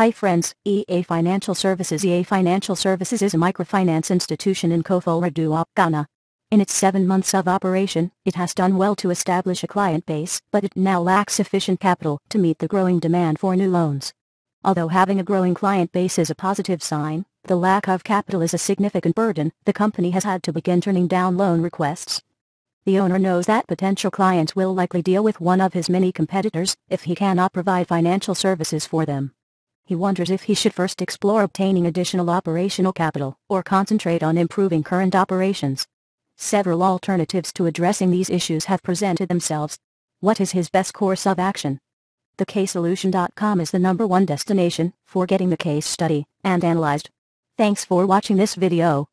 Hi friends, EA Financial Services. EA Financial Services is a microfinance institution in Koforidua, Ghana. In its 7 months of operation, it has done well to establish a client base, but it now lacks sufficient capital to meet the growing demand for new loans. Although having a growing client base is a positive sign, the lack of capital is a significant burden. The company has had to begin turning down loan requests. The owner knows that potential clients will likely deal with one of his many competitors if he cannot provide financial services for them. He wonders if he should first explore obtaining additional operational capital or concentrate on improving current operations. Several alternatives to addressing these issues have presented themselves. What is his best course of action? The CaseSolutions.com is the #1 destination for getting the case study and analyzed. Thanks for watching this video.